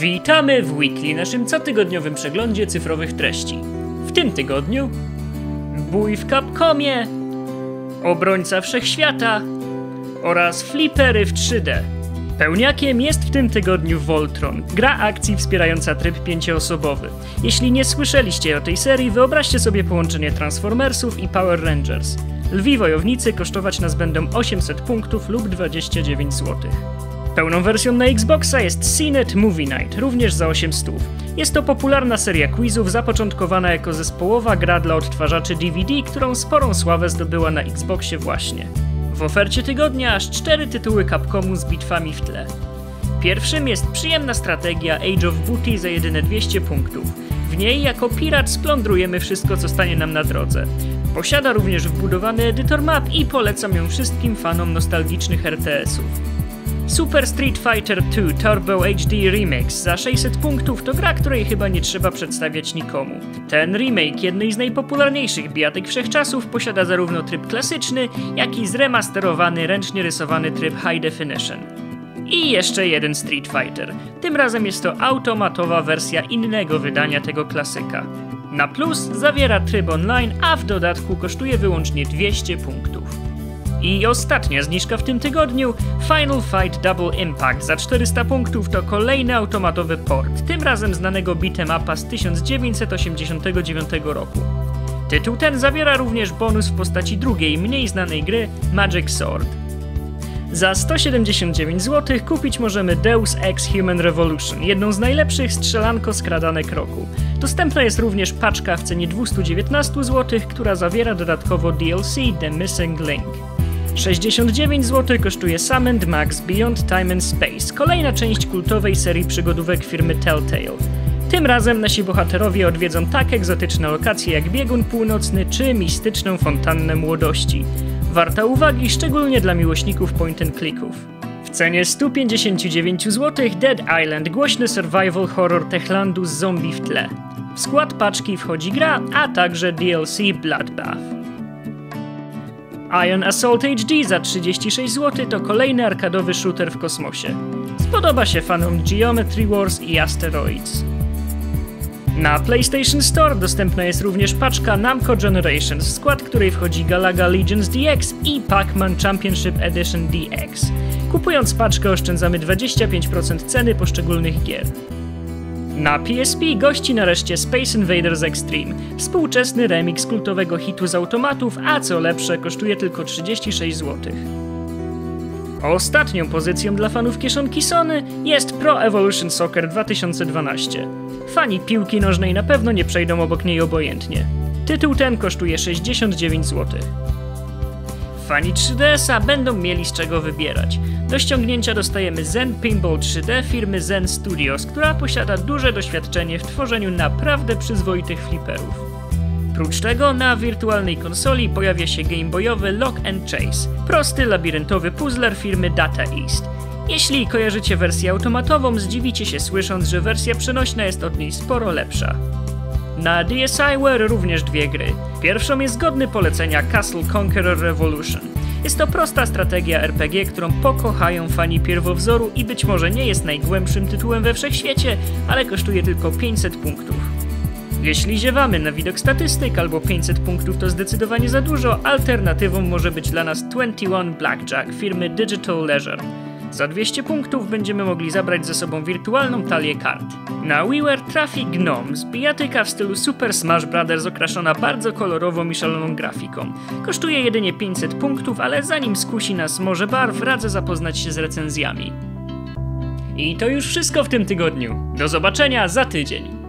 Witamy w Weekly, naszym cotygodniowym przeglądzie cyfrowych treści. W tym tygodniu bój w Capcomie, obrońca wszechświata oraz flipery w 3D. Pełniakiem jest w tym tygodniu Voltron, gra akcji wspierająca tryb pięcioosobowy. Jeśli nie słyszeliście o tej serii, wyobraźcie sobie połączenie Transformersów i Power Rangers. Lwi wojownicy kosztować nas będą 800 punktów lub 29 zł. Pełną wersją na Xboxa jest Scene It? Movie Night, również za 800. Jest to popularna seria quizów zapoczątkowana jako zespołowa gra dla odtwarzaczy DVD, którą sporą sławę zdobyła na Xboxie właśnie. W ofercie tygodnia aż 4 tytuły Capcomu z bitwami w tle. Pierwszym jest przyjemna strategia Age of Booty za jedyne 200 punktów. W niej jako pirat splądrujemy wszystko, co stanie nam na drodze. Posiada również wbudowany edytor map i polecam ją wszystkim fanom nostalgicznych RTS-ów. Super Street Fighter II Turbo HD Remix za 600 punktów to gra, której chyba nie trzeba przedstawiać nikomu. Ten remake jednej z najpopularniejszych bijatyk wszechczasów posiada zarówno tryb klasyczny, jak i zremasterowany, ręcznie rysowany tryb High Definition. I jeszcze jeden Street Fighter. Tym razem jest to automatowa wersja innego wydania tego klasyka. Na plus zawiera tryb online, a w dodatku kosztuje wyłącznie 200 punktów. I ostatnia zniżka w tym tygodniu, Final Fight Double Impact za 400 punktów to kolejny automatowy port, tym razem znanego beat'em upa z 1989 roku. Tytuł ten zawiera również bonus w postaci drugiej, mniej znanej gry Magic Sword. Za 179 zł kupić możemy Deus Ex Human Revolution, jedną z najlepszych strzelanko-skradanek roku. Dostępna jest również paczka w cenie 219 zł, która zawiera dodatkowo DLC The Missing Link. 69 zł kosztuje Sam and Max Beyond Time and Space, kolejna część kultowej serii przygodówek firmy Telltale. Tym razem nasi bohaterowie odwiedzą tak egzotyczne lokacje jak biegun północny czy mistyczną fontannę młodości. Warta uwagi szczególnie dla miłośników point and clicków. W cenie 159 zł Dead Island, głośny survival horror Techlandu z zombie w tle. W skład paczki wchodzi gra, a także DLC Bloodbath. Ion Assault HD za 36 zł to kolejny arkadowy shooter w kosmosie. Spodoba się fanom Geometry Wars i Asteroids. Na PlayStation Store dostępna jest również paczka Namco Generations, w skład której wchodzi Galaga Legends DX i Pac-Man Championship Edition DX. Kupując paczkę oszczędzamy 25% ceny poszczególnych gier. Na PSP gości nareszcie Space Invaders Extreme, współczesny remix kultowego hitu z automatów, a co lepsze kosztuje tylko 36 zł. Ostatnią pozycją dla fanów kieszonki Sony jest Pro Evolution Soccer 2012. Fani piłki nożnej na pewno nie przejdą obok niej obojętnie. Tytuł ten kosztuje 69 zł. Fani 3DS-a będą mieli z czego wybierać. Do ściągnięcia dostajemy Zen Pinball 3D firmy Zen Studios, która posiada duże doświadczenie w tworzeniu naprawdę przyzwoitych fliperów. Prócz tego na wirtualnej konsoli pojawia się gameboyowy Lock & Chase, prosty labiryntowy puzzler firmy Data East. Jeśli kojarzycie wersję automatową, zdziwicie się słysząc, że wersja przenośna jest od niej sporo lepsza. Na DSiWare również dwie gry. Pierwszą jest godny polecenia Castle Conqueror Revolution. Jest to prosta strategia RPG, którą pokochają fani pierwowzoru i być może nie jest najgłębszym tytułem we wszechświecie, ale kosztuje tylko 500 punktów. Jeśli ziewamy na widok statystyk albo 500 punktów to zdecydowanie za dużo, alternatywą może być dla nas 21 Blackjack firmy Digital Leisure. Za 200 punktów będziemy mogli zabrać ze sobą wirtualną talię kart. Na WiiWare trafi Gnome, bijatyka w stylu Super Smash Brothers okraszona bardzo kolorową i szaloną grafiką. Kosztuje jedynie 500 punktów, ale zanim skusi nas morze barw, radzę zapoznać się z recenzjami. I to już wszystko w tym tygodniu. Do zobaczenia za tydzień!